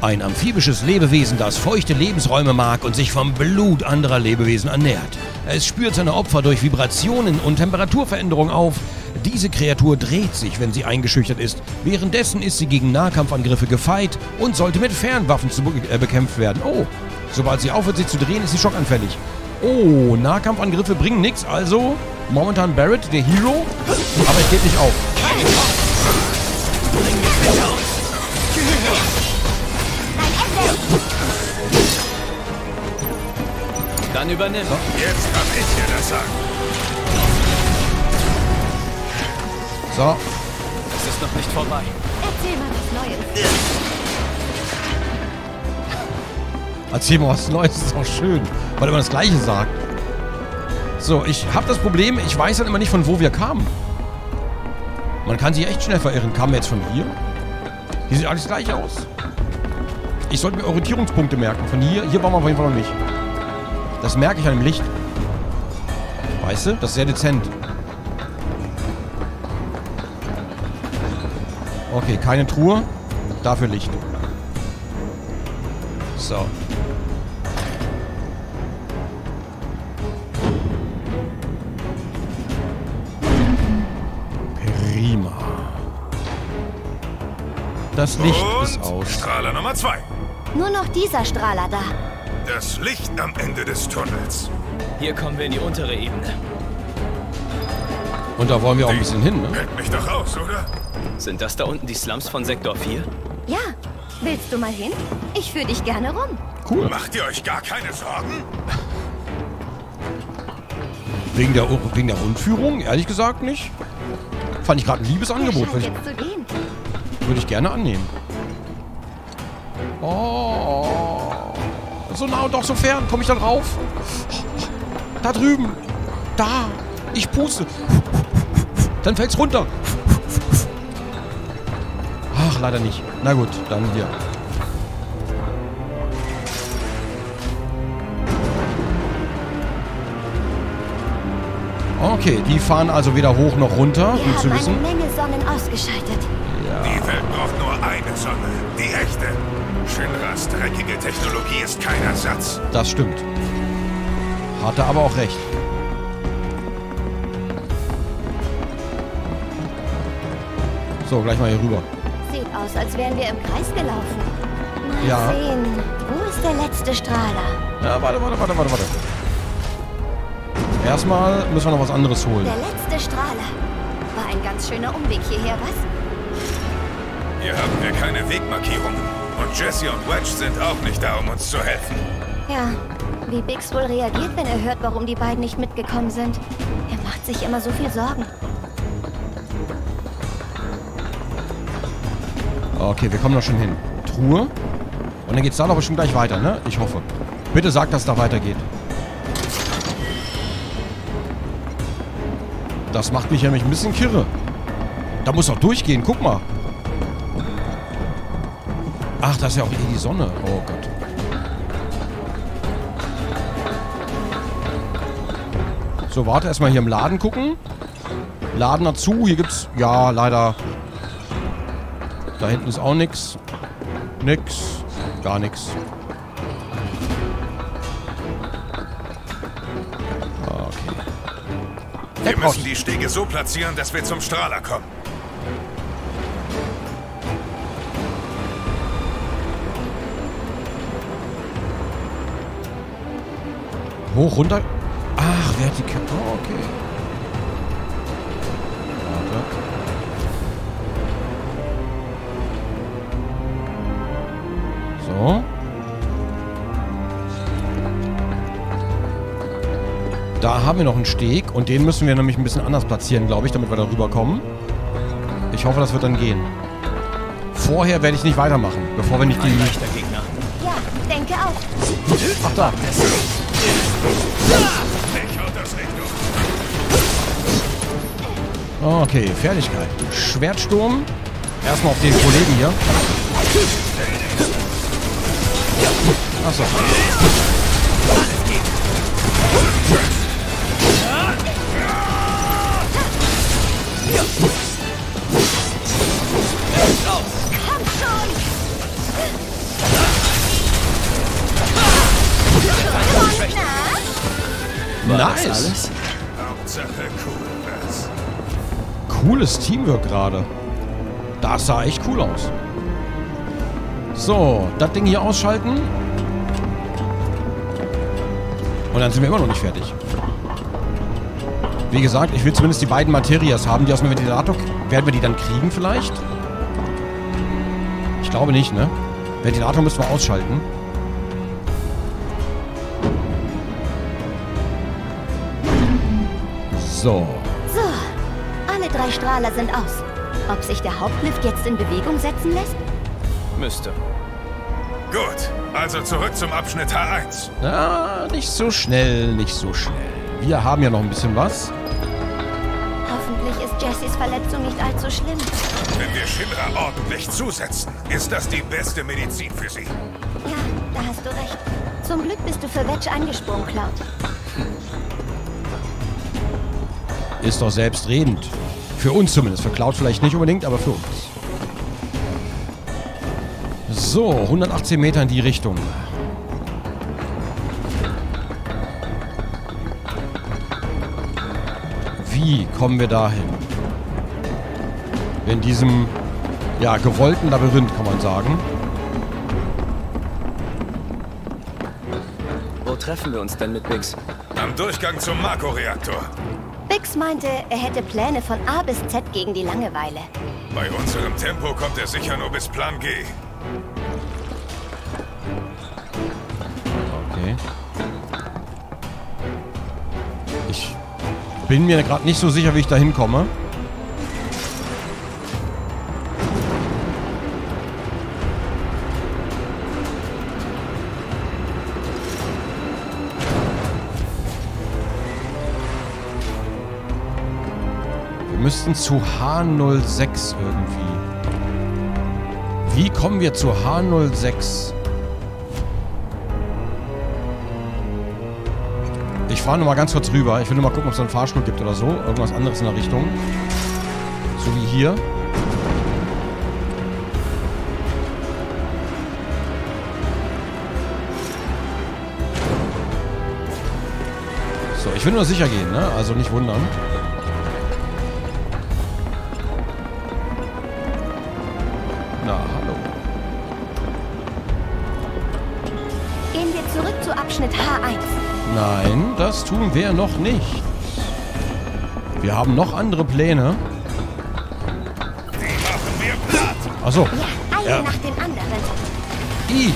Ein amphibisches Lebewesen, das feuchte Lebensräume mag und sich vom Blut anderer Lebewesen ernährt. Es spürt seine Opfer durch Vibrationen und Temperaturveränderungen auf. Diese Kreatur dreht sich, wenn sie eingeschüchtert ist. Währenddessen ist sie gegen Nahkampfangriffe gefeit und sollte mit Fernwaffen zu be äh, bekämpft werden. Oh, sobald sie aufhört, sich zu drehen, ist sie schockanfällig. Oh, Nahkampfangriffe bringen nichts, also momentan Barrett, der Hero, aber es geht nicht auf. Dann übernimm. Jetzt hab ich hier das Sagen. So. Es ist noch nicht vorbei. Erzähl mal was Neues. Erzähl mal was Neues, ist auch schön, weil immer das Gleiche sagt. So, ich habe das Problem, ich weiß dann immer nicht, von wo wir kamen. Man kann sich echt schnell verirren. Kamen wir jetzt von hier? Hier sieht alles gleich aus. Ich sollte mir Orientierungspunkte merken. Von hier, hier waren wir auf jeden Fall noch nicht. Das merke ich an dem Licht. Weißt du? Das ist sehr dezent. Okay, keine Truhe. Dafür Licht. So. Prima. Das Licht Und ist aus. Strahler Nummer zwei. Nur noch dieser Strahler da. Das Licht am Ende des Tunnels. Hier kommen wir in die untere Ebene. Und da wollen wir auch ein bisschen hin, ne? Hält mich doch raus, oder? Sind das da unten die Slums von Sektor vier? Ja. Willst du mal hin? Ich führe dich gerne rum. Cool. Macht ihr euch gar keine Sorgen? Wegen der, wegen der Rundführung? Ehrlich gesagt nicht. Fand ich gerade ein liebes Angebot. Jetzt zu gehen. Würde ich gerne annehmen. Oh. So nah und doch so fern. Komme ich da drauf? Da drüben. Da. Ich puste. Dann fällt's runter. Ach, leider nicht. Na gut, dann hier. Okay, die fahren also weder hoch noch runter, um zu wissen. Wir haben eine Menge Sonnen ausgeschaltet. Ja. Die Welt braucht nur eine Sonne, die echte. Shinras dreckige Technologie ist kein Ersatz. Das stimmt. Hat er aber auch recht. So, gleich mal hier rüber. Sieht aus, als wären wir im Kreis gelaufen. Mal ja. sehen, wo ist der letzte Strahler? Ja, warte, warte, warte, warte, warte. Erstmal müssen wir noch was anderes holen. Der letzte Strahler. War ein ganz schöner Umweg hierher, was? Hier haben wir keine Wegmarkierungen. Und Jessie und Wedge sind auch nicht da, um uns zu helfen. Ja, wie Biggs wohl reagiert, wenn er hört, warum die beiden nicht mitgekommen sind. Er macht sich immer so viel Sorgen. Okay, wir kommen doch schon hin. Truhe. Und dann geht's da doch bestimmt gleich weiter, ne? Ich hoffe. Bitte sag, dass es da weitergeht. Das macht mich nämlich ein bisschen kirre. Da muss doch durchgehen, guck mal. Ach, das ist ja auch eh die Sonne. Oh Gott. So, warte, erstmal hier im Laden gucken. Laden dazu. Hier gibt's. Ja, leider. Da hinten ist auch nix. Nix. Gar nix. Okay. Wir müssen die Stege so platzieren, dass wir zum Strahler kommen. Hoch, runter. Ach, wer hat die Kette? Oh, okay. Warte. So. Da haben wir noch einen Steg. Und den müssen wir nämlich ein bisschen anders platzieren, glaube ich, damit wir da rüberkommen. Ich hoffe, das wird dann gehen. Vorher werde ich nicht weitermachen, bevor wir nicht die... Ja, denke auch. Ach, da. Okay, Fertigkeit. Schwertsturm. Erstmal auf den Kollegen hier. Achso. alles? Cooles Teamwork gerade. Das sah echt cool aus. So, das Ding hier ausschalten. Und dann sind wir immer noch nicht fertig. Wie gesagt, ich will zumindest die beiden Materias haben. Die aus dem Ventilator, werden wir die dann kriegen vielleicht? Ich glaube nicht, ne? Ventilator müssen wir ausschalten. So. So, alle drei Strahler sind aus. Ob sich der Hauptlift jetzt in Bewegung setzen lässt? Müsste. Gut, also zurück zum Abschnitt H eins. Na, nicht so schnell, nicht so schnell. Wir haben ja noch ein bisschen was. Hoffentlich ist Jessies Verletzung nicht allzu schlimm. Wenn wir Shinra ordentlich zusetzen, ist das die beste Medizin für sie. Ja, da hast du recht. Zum Glück bist du für Wedge angesprungen, Cloud. Ist doch selbstredend. Für uns zumindest. Für Cloud vielleicht nicht unbedingt, aber für uns. So, hundertachtzehn Meter in die Richtung. Wie kommen wir dahin? In diesem, ja, gewollten Labyrinth, kann man sagen. Wo treffen wir uns denn mit Biggs? Am Durchgang zum Mako-Reaktor. Biggs meinte, er hätte Pläne von A bis Z gegen die Langeweile. Bei unserem Tempo kommt er sicher nur bis Plan G. Okay. Ich bin mir gerade nicht so sicher, wie ich da hinkomme. Wir müssten zu H null sechs irgendwie. Wie kommen wir zu H null sechs? Ich fahre nochmal ganz kurz rüber. Ich will nur mal gucken, ob es einen Fahrstuhl gibt oder so. Irgendwas anderes in der Richtung. So wie hier. So, ich will nur sicher gehen, ne? Also nicht wundern. Na, hallo. Gehen wir zurück zu Abschnitt H eins. Nein, das tun wir noch nicht. Wir haben noch andere Pläne. Die machen wir platt. Ach so. Ja, alle ja. Nach dem anderen. I.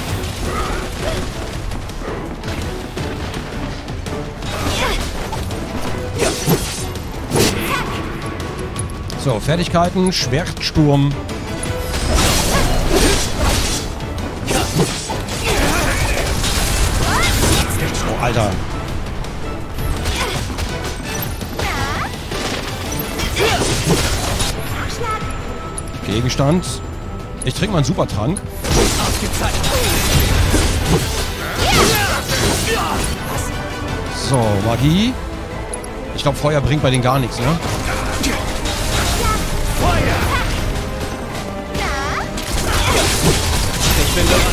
Ja. So, Fertigkeiten, Schwertsturm. Alter. Gegenstand. Ich trinke mal einen Supertrank. So, Magie. Ich glaube, Feuer bringt bei denen gar nichts, ne? Ich bin dabei.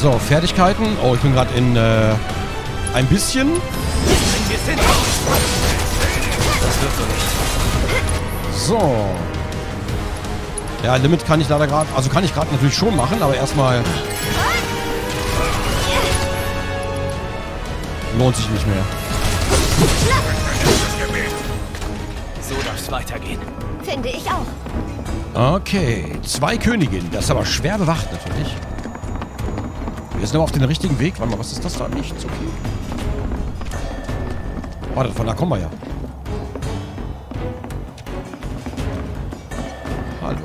So, Fertigkeiten. Oh, ich bin gerade in äh, ein bisschen. So. Ja, Limit kann ich leider gerade. Also kann ich gerade natürlich schon machen, aber erstmal lohnt sich nicht mehr. So darf es weitergehen. Finde ich auch. Okay, zwei Königinnen. Das ist aber schwer bewacht natürlich. Wir sind aber auf den richtigen Weg. Warte mal, was ist das da? Nichts, okay. Warte, von da kommen wir ja. Hallo.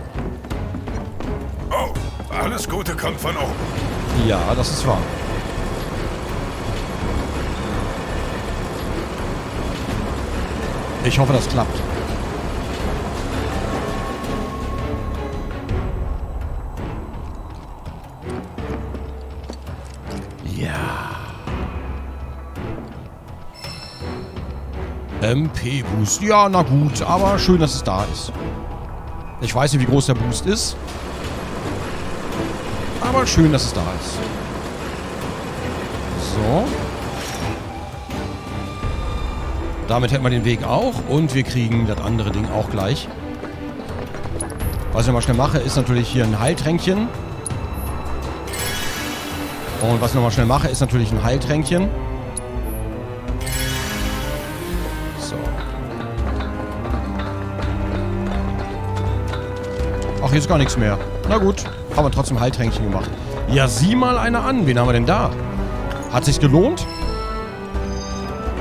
Oh, alles Gute kommt von oben. Ja, das ist wahr. Ich hoffe, das klappt. M P-Boost. Ja, na gut. Aber schön, dass es da ist. Ich weiß nicht, wie groß der Boost ist. Aber schön, dass es da ist. So. Damit hätten wir den Weg auch. Und wir kriegen das andere Ding auch gleich. Was ich nochmal schnell mache, ist natürlich hier ein Heiltränkchen. Und was ich nochmal schnell mache, ist natürlich ein Heiltränkchen. So. Ach, hier ist gar nichts mehr. Na gut, haben wir trotzdem Heiltränkchen gemacht. Ja, sieh mal einer an. Wen haben wir denn da? Hat sich's gelohnt?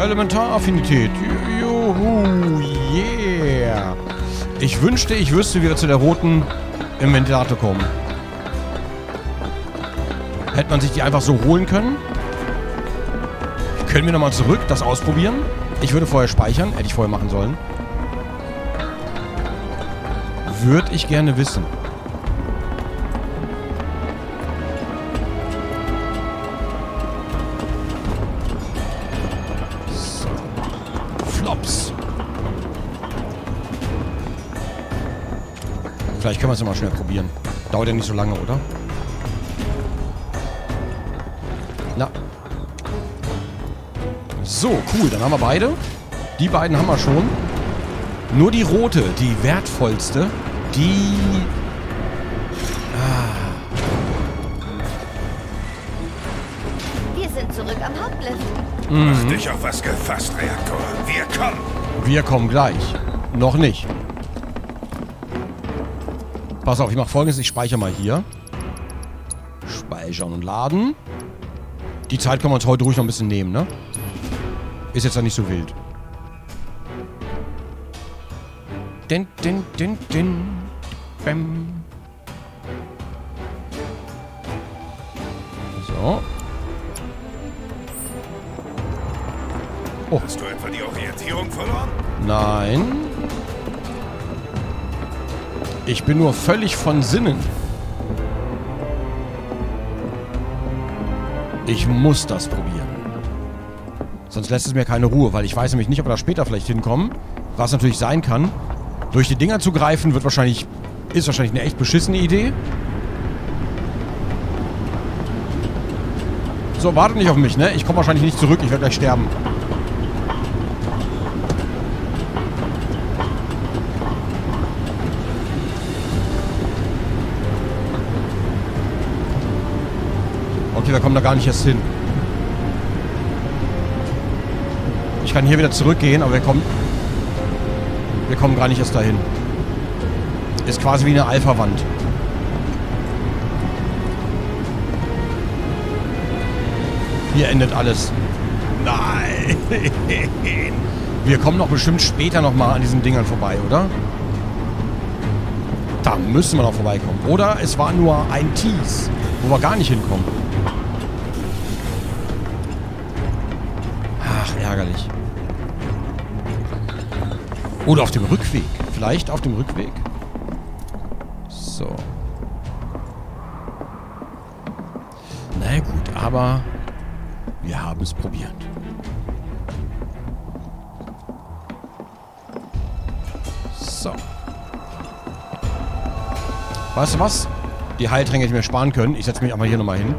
Elementaraffinität. Juhu, yeah. Ich wünschte, ich wüsste, wie wir zu der roten im Ventilator kommen. Hätte man sich die einfach so holen können? Können wir nochmal zurück, das ausprobieren? Ich würde vorher speichern. Hätte ich vorher machen sollen. Würde ich gerne wissen. Vielleicht können wir es ja mal schnell probieren. Dauert ja nicht so lange, oder? Na. So, cool. Dann haben wir beide. Die beiden haben wir schon. Nur die rote, die wertvollste, die... Ah. Wir sind zurück am Hauptlift. Mhm. Mach dich auf was gefasst, Reaktor. Wir kommen. Wir kommen gleich. Noch nicht. Pass auf, ich mache Folgendes. Ich speichere mal hier. Speichern und laden. Die Zeit können wir uns heute ruhig noch ein bisschen nehmen, ne? Ist jetzt ja nicht so wild. Din, din, din, din. Bäm. So. Oh. Hast du etwa die Orientierung verloren? Nein. Ich bin nur völlig von Sinnen. Ich muss das probieren. Sonst lässt es mir keine Ruhe, weil ich weiß nämlich nicht, ob wir da später vielleicht hinkommen. Was natürlich sein kann. Durch die Dinger zu greifen wird wahrscheinlich, ist wahrscheinlich eine echt beschissene Idee. So, wartet nicht auf mich, ne? Ich komme wahrscheinlich nicht zurück. Ich werde gleich sterben. Wir kommen da gar nicht erst hin. Ich kann hier wieder zurückgehen, aber wir kommen... Wir kommen gar nicht erst dahin. Ist quasi wie eine Alpha-Wand. Hier endet alles. Nein! Wir kommen doch bestimmt später nochmal an diesen Dingern vorbei, oder? Da müssen wir noch vorbeikommen. Oder es war nur ein Tease, wo wir gar nicht hinkommen. Ärgerlich. Oder auf dem Rückweg. Vielleicht auf dem Rückweg. So. Na gut, aber wir haben es probiert. So. Weißt du was? Die Heiltränke hätte ich mir sparen können. Ich setze mich aber hier nochmal hin.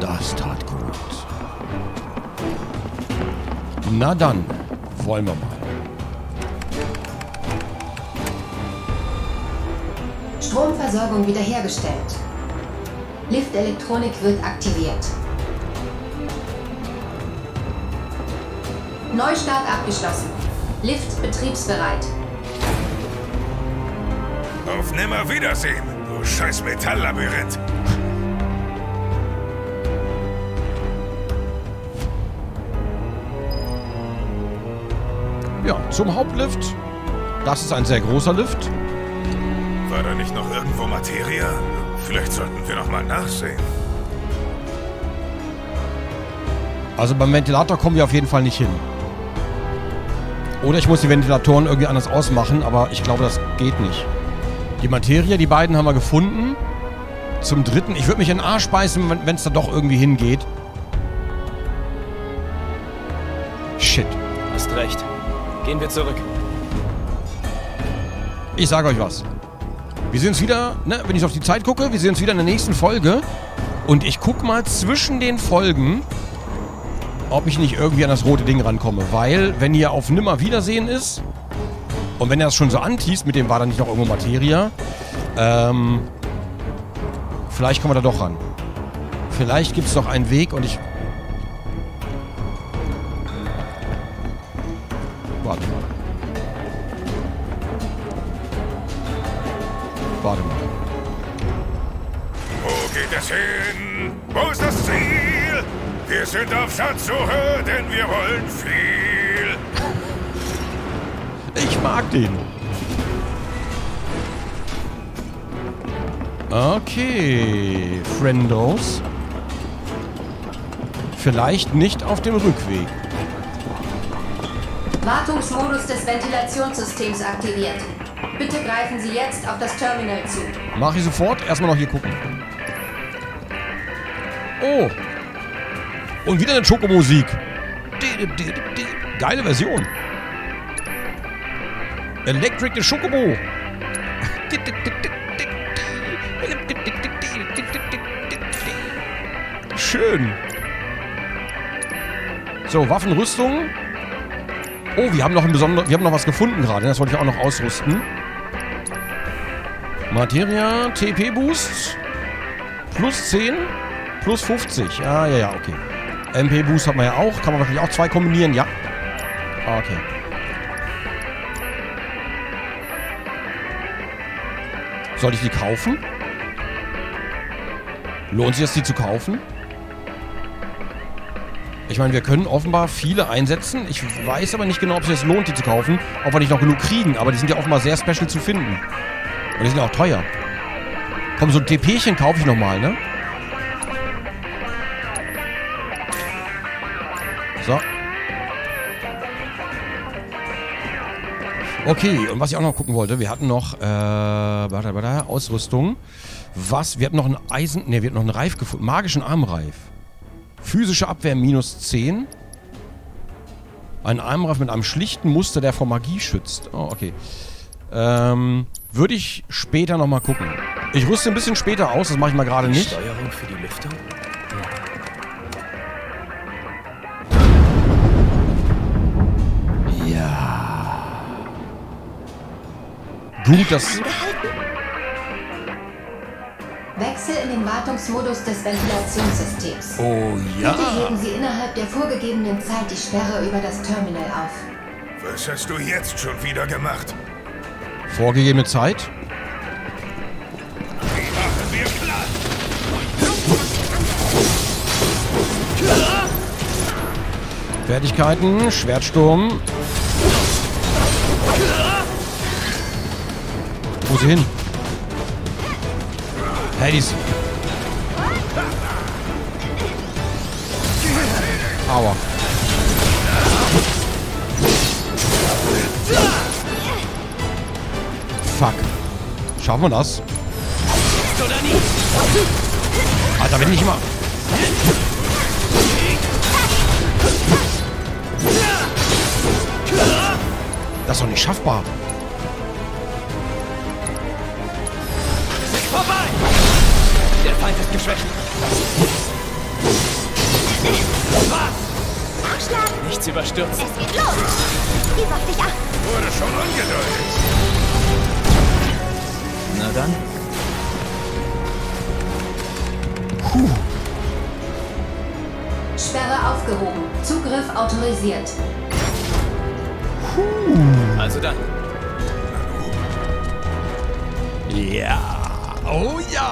Das tat gut. Na dann, wollen wir mal. Stromversorgung wiederhergestellt. Liftelektronik wird aktiviert. Neustart abgeschlossen. Lift betriebsbereit. Auf Nimmerwiedersehen, du scheiß Metalllabyrinth. Ja, zum Hauptlift. Das ist ein sehr großer Lift. War da nicht noch irgendwo Materie? Vielleicht sollten wir noch mal nachsehen. Also beim Ventilator kommen wir auf jeden Fall nicht hin. Oder ich muss die Ventilatoren irgendwie anders ausmachen, aber ich glaube, das geht nicht. Die Materie, die beiden haben wir gefunden. Zum dritten. Ich würde mich in den Arsch beißen, wenn es da doch irgendwie hingeht. Shit. Hast recht. Gehen wir zurück. Ich sage euch was. Wir sehen uns wieder, ne, wenn ich auf die Zeit gucke, wir sehen uns wieder in der nächsten Folge. Und ich guck mal zwischen den Folgen, ob ich nicht irgendwie an das rote Ding rankomme. Weil, wenn hier auf Nimmerwiedersehen ist, und wenn er das schon so antießt, mit dem war da nicht noch irgendwo Materia, ähm, vielleicht kommen wir da doch ran. Vielleicht gibt es noch einen Weg und ich... Warte mal. Warte mal. Wo geht es hin? Wo ist das Ziel? Wir sind auf Schatzsuche, denn wir wollen viel. Ich mag den. Okay, Friendos. Vielleicht nicht auf dem Rückweg. Wartungsmodus des Ventilationssystems aktiviert. Bitte greifen Sie jetzt auf das Terminal zu. Mach ich sofort. Erstmal noch hier gucken. Oh. Und wieder eine Schokomusik. Geile Version. Electric de Schokobo. Schön. So, Waffenrüstung. Oh, wir haben noch ein besonderes, wir haben noch was gefunden gerade. Das wollte ich auch noch ausrüsten. Materia, T P-Boost. Plus zehn, plus fünfzig. Ah, ja, ja, okay. M P-Boost hat man ja auch. Kann man wahrscheinlich auch zwei kombinieren, ja. Okay. Sollte ich die kaufen? Lohnt sich das, die zu kaufen? Ich meine, wir können offenbar viele einsetzen. Ich weiß aber nicht genau, ob es sich lohnt, die zu kaufen. Ob wir nicht noch genug kriegen. Aber die sind ja offenbar sehr special zu finden. Und die sind auch teuer. Komm, so ein T Pchen kaufe ich nochmal, ne? So. Okay, und was ich auch noch gucken wollte, wir hatten noch, äh, warte, warte, Ausrüstung. Was? Wir hatten noch ein Eisen, ne, wir hatten noch einen Reif gefunden. Magischen Armreif. Physische Abwehr minus zehn. Ein Armreif mit einem schlichten Muster, der vor Magie schützt. Oh, okay. Ähm, würde ich später nochmal gucken. Ich rüste ein bisschen später aus, das mache ich mal gerade nicht. Steuerung für die Lüftung? Ja. Gut, das... Wechsel in den Wartungsmodus des Ventilationssystems. Oh ja. Bitte heben Sie innerhalb der vorgegebenen Zeit die Sperre über das Terminal auf. Was hast du jetzt schon wieder gemacht? Vorgegebene Zeit? Die machen wir platt. Fertigkeiten, Schwertsturm. Wo ist sie hin? Hey, die ist... Aua. Fuck. Schaffen wir das? Alter, wenn ich immer... Das ist doch nicht schaffbar. Der Feind ist geschwächt. Was? Schlag. Nichts überstürzt. Es geht los. Die warf dich ab. Wurde schon angedeutet. Na dann. Puh. Sperre aufgehoben. Zugriff autorisiert. Puh. Also dann. Ja. Oh ja,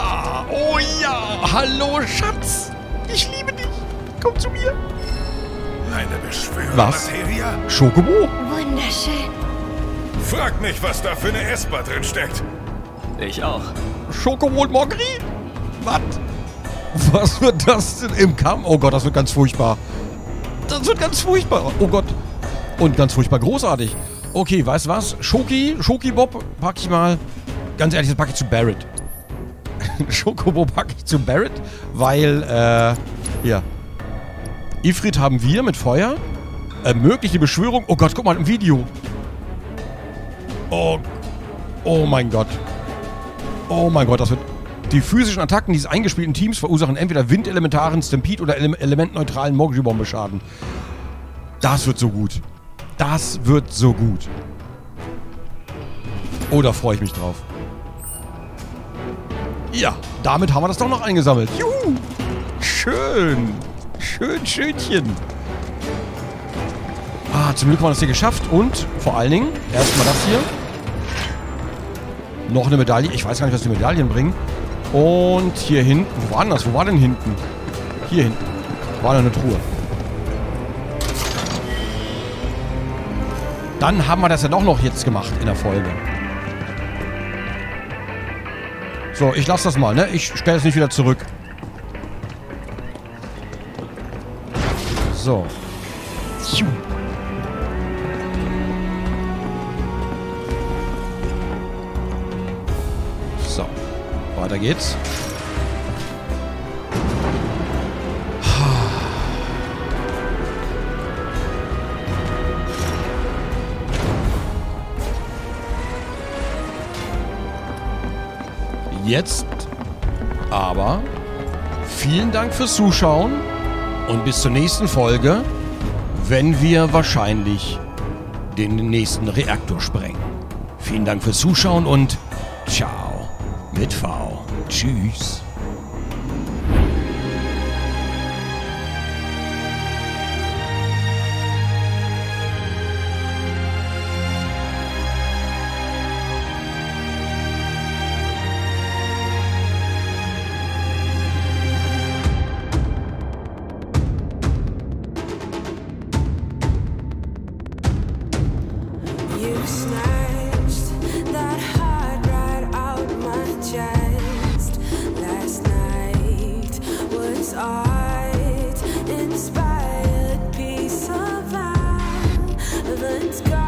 oh ja, hallo Schatz, ich liebe dich, komm zu mir. Eine Beschwörung. Was? Schokobo? Wunderschön. Frag mich, was da für eine Esper drin steckt. Ich auch. Schokobo und Mogheri? Was? Was wird das denn im Kampf? Oh Gott, das wird ganz furchtbar. Das wird ganz furchtbar. Oh Gott. Und ganz furchtbar großartig. Okay, weißt du was? Schoki, Schoki Bob, pack ich mal. ganz ehrlich, das packe ich zu Barrett. Schokobo packe ich zu Barrett, weil, äh, ja. Ifrit haben wir mit Feuer. Äh, mögliche Beschwörung. Oh Gott, guck mal, im Video. Oh, oh mein Gott. Oh mein Gott, das wird... Die physischen Attacken dieses eingespielten Teams verursachen entweder Windelementaren, Stampede oder ele elementneutralen Mogheri-Bombe Schaden. Das wird so gut. Das wird so gut. Oh, da freue ich mich drauf. Ja, damit haben wir das doch noch eingesammelt. Juhu! Schön. Schön, schönchen. Ah, zum Glück haben wir das hier geschafft. Und vor allen Dingen, erstmal das hier. Noch eine Medaille. Ich weiß gar nicht, was die Medaillen bringen. Und hier hinten. Wo war denn das? Wo war denn hinten? Hier hinten. War da eine Truhe. Dann haben wir das ja doch noch jetzt gemacht in der Folge. So, ich lasse das mal, ne? Ich stelle es nicht wieder zurück. So. So. Weiter geht's. Jetzt aber vielen Dank fürs Zuschauen und bis zur nächsten Folge, wenn wir wahrscheinlich den nächsten Reaktor sprengen. Vielen Dank fürs Zuschauen und ciao mit V. Tschüss. Inspired piece of art. Let's go.